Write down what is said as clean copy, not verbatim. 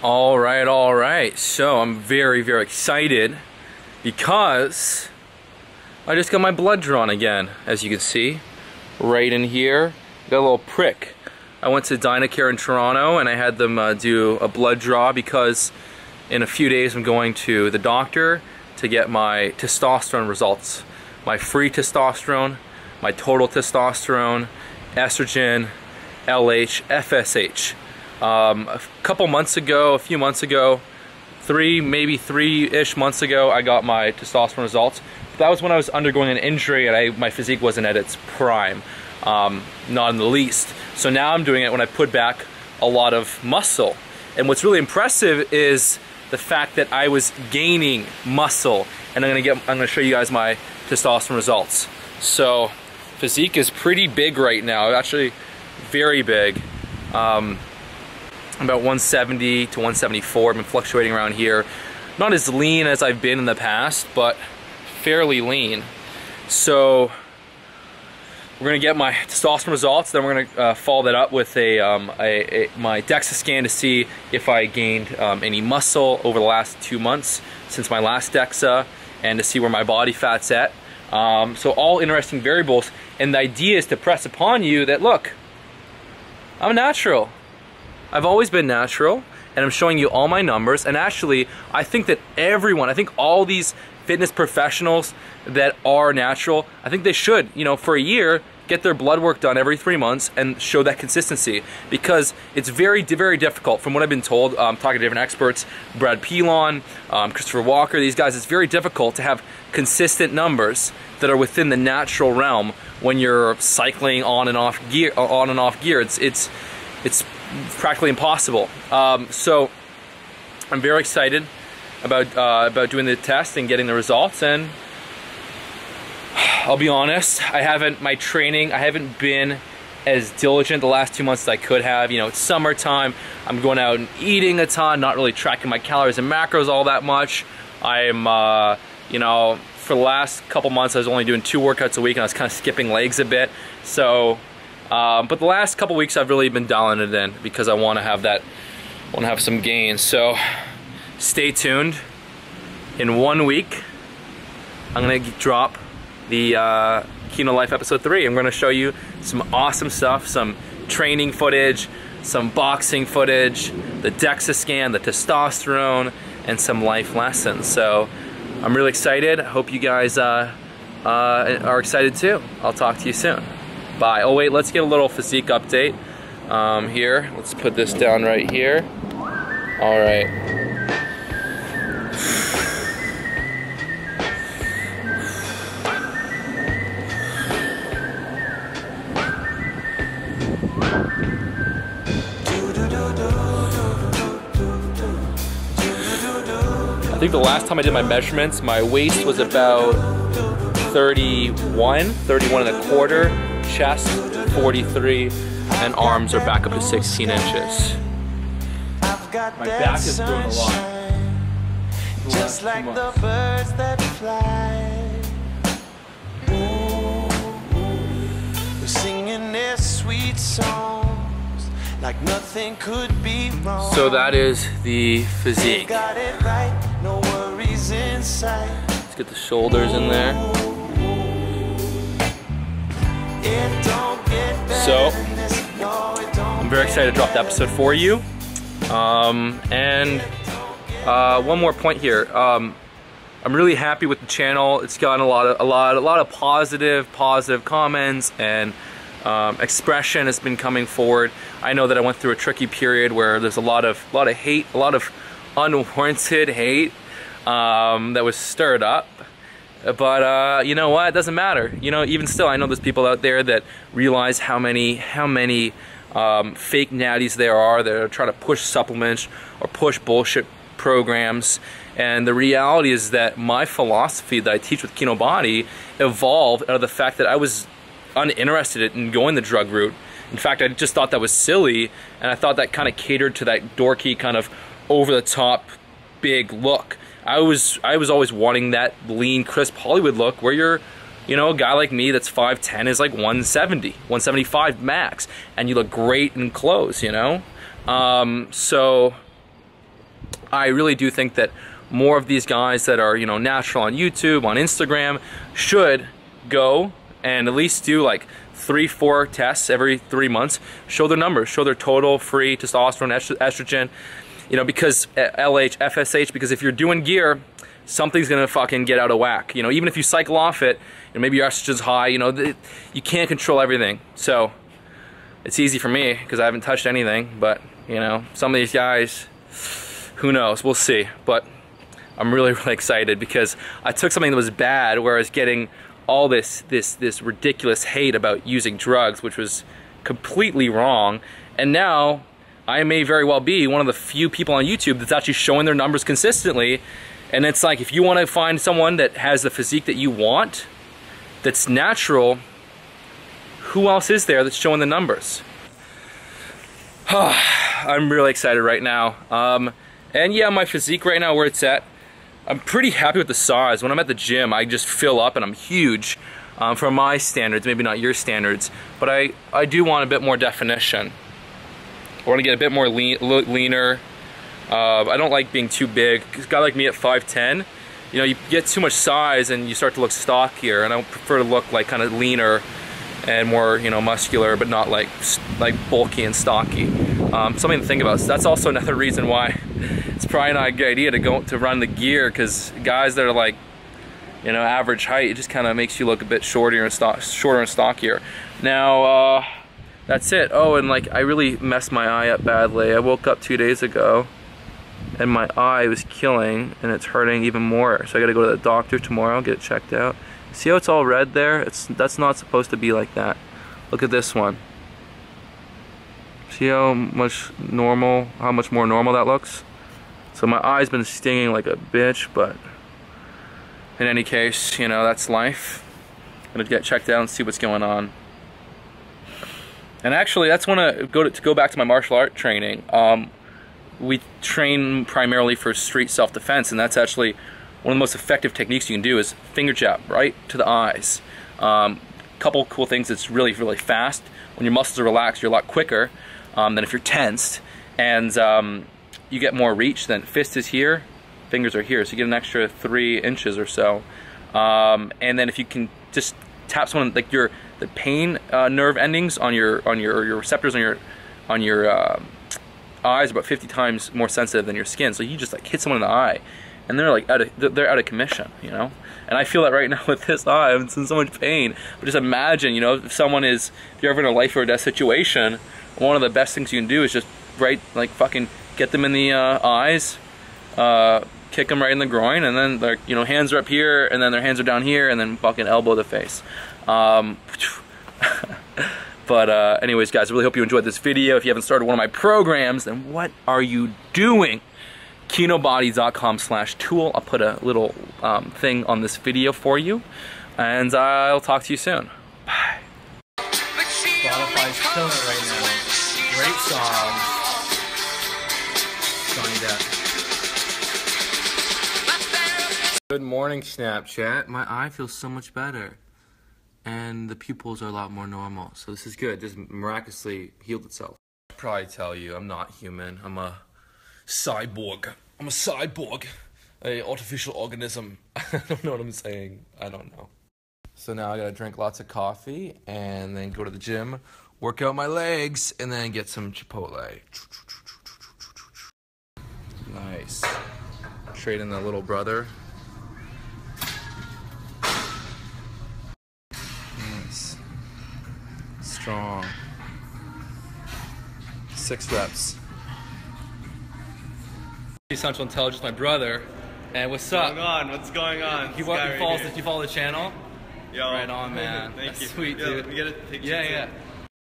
All right, so I'm very, very excited because I just got my blood drawn again. As you can see right in here, got a little prick. I went to DynaCare in Toronto and I had them do a blood draw because in a few days I'm going to the doctor to get my testosterone results, my free testosterone, my total testosterone, estrogen, LH, FSH. A couple months ago, a few months ago, maybe three-ish months ago, I got my testosterone results. That was when I was undergoing an injury and my physique wasn't at its prime, not in the least. So now I'm doing it when I put back a lot of muscle. And what's really impressive is the fact that I was gaining muscle. And I'm gonna show you guys my testosterone results. So physique is pretty big right now, actually very big. About 170 to 174, I've been fluctuating around here. Not as lean as I've been in the past, but fairly lean. So we're gonna get my testosterone results, then we're gonna follow that up with my DEXA scan to see if I gained any muscle over the last 2 months since my last DEXA, and to see where my body fat's at. So all interesting variables, and the idea is to press upon you that, look, I'm natural. I've always been natural, and I'm showing you all my numbers. And actually, I think that everyone, I think all these fitness professionals that are natural, I think they should, you know, for a year, get their blood work done every 3 months and show that consistency, because it's very, very difficult. From what I've been told, talking to different experts, Brad Pilon, Christopher Walker, these guys, it's very difficult to have consistent numbers that are within the natural realm when you're cycling on and off gear. It's practically impossible. So I'm very excited about doing the test and getting the results. And I'll be honest, I haven't been as diligent the last 2 months as I could have. You know, it's summertime, I'm going out and eating a ton, not really tracking my calories and macros all that much. I'm you know, for the last couple months I was only doing 2 workouts a week, and I was kind of skipping legs a bit. So but the last couple weeks I've really been dialing it in because I want to have that, want to have some gains. So stay tuned. In 1 week, I'm gonna drop the Kino Life episode 3. I'm gonna show you some awesome stuff, some training footage, some boxing footage, the DEXA scan, the testosterone, and some life lessons. So I'm really excited. I hope you guys are excited too. I'll talk to you soon. Bye. Oh wait, let's get a little physique update here. Let's put this down right here. All right. I think the last time I did my measurements, my waist was about 31 and a quarter. Chest 43, and arms are back up to 16 inches. My back is doing a lot. Just like the birds that fly. Ooh, singing their sweet songs like nothing could be wrong. So that is the physique. Got it right, no worries inside. Let's get the shoulders in there. So, I'm very excited to drop the episode for you. One more point here. I'm really happy with the channel. It's gotten a lot of positive comments, and expression has been coming forward. I know that I went through a tricky period where there's a lot of hate, a lot of unwarranted hate that was stirred up. But you know what? It doesn't matter. You know, even still, I know there's people out there that realize how many fake natties there are that are trying to push supplements or push bullshit programs. And the reality is that my philosophy that I teach with Kinobody evolved out of the fact that I was uninterested in going the drug route. In fact, I just thought that was silly, and I thought that kind of catered to that dorky kind of over-the-top big look. I was always wanting that lean, crisp Hollywood look where you're, you know, a guy like me that's 5'10" is like 170, 175 max, and you look great in clothes, you know? So I really do think that more of these guys that are, you know, natural on YouTube, on Instagram, should go and at least do like 3-4 tests every 3 months, show their numbers, show their total free testosterone, estrogen, you know, because LH, FSH, because if you're doing gear, something's gonna fucking get out of whack. You know, even if you cycle off it, and you know, maybe your estrogen's high, you know, you can't control everything. So it's easy for me because I haven't touched anything, but you know, some of these guys, who knows, we'll see. But I'm really, really excited because I took something that was bad, whereas getting all this ridiculous hate about using drugs, which was completely wrong, and now I may very well be one of the few people on YouTube that's actually showing their numbers consistently. And it's like, if you want to find someone that has the physique that you want, that's natural, who else is there that's showing the numbers? I'm really excited right now. And yeah, my physique right now, where it's at, I'm pretty happy with the size. When I'm at the gym, I just fill up and I'm huge for my standards, maybe not your standards, but I do want a bit more definition. I want to get a bit more leaner. I don't like being too big. A guy like me at 5'10", you know, you get too much size and you start to look stockier, and I prefer to look like kind of leaner and more, you know, muscular, but not like bulky and stocky. Something to think about. So that's also another reason why it's probably not a good idea to go to run the gear, because guys that are like, you know, average height, it just kind of makes you look a bit shorter and stockier. Now, that's it. Oh, and like, I really messed my eye up badly. I woke up 2 days ago and my eye was killing and it's hurting even more. So I gotta go to the doctor tomorrow, get it checked out. See how it's all red there? That's not supposed to be like that. Look at this one. See how much more normal that looks? So my eye's been stinging like a bitch, but in any case, you know, that's life. I'm gonna get checked out and see what's going on. And actually, that's when I go back to my martial art training. We train primarily for street self-defense, and that's actually one of the most effective techniques you can do is finger jab right to the eyes. Couple cool things, it's really, really fast. When your muscles are relaxed, you're a lot quicker than if you're tensed, and you get more reach. Then fist is here, fingers are here, so you get an extra 3 inches or so. And then if you can just tap someone, like the pain nerve endings on your receptors on your eyes are about 50 times more sensitive than your skin. So you just like hit someone in the eye, and they're like out of commission, you know. And I feel that right now with this eye. I'm in so much pain. But just imagine, you know, if you're ever in a life or death situation, one of the best things you can do is just like fucking get them in the eyes, kick them right in the groin, and then their, you know, hands are up here, and then their hands are down here, and then fucking elbow the face. But anyways, guys, I really hope you enjoyed this video. If you haven't started one of my programs, then what are you doing? Kinobody.com/tool. I'll put a little thing on this video for you, and I'll talk to you soon. Bye. Spotify's killing it right now. Great songs. Johnny Depp. Good morning, Snapchat. My eye feels so much better, and the pupils are a lot more normal. So this is good. Just miraculously healed itself. I probably tell you, I'm not human. I'm a cyborg. I'm a cyborg, an artificial organism. I don't know what I'm saying. I don't know. So now I gotta drink lots of coffee and then go to the gym, work out my legs, and then get some Chipotle. Nice. Trade in the little brother. Nice. Strong. 6 reps. Essential Intelligence, my brother, and what's up? What's going on? You follow the channel? Yo. Right on, man. Thank you. Sweet, dude. We gotta take you. Yeah, yeah.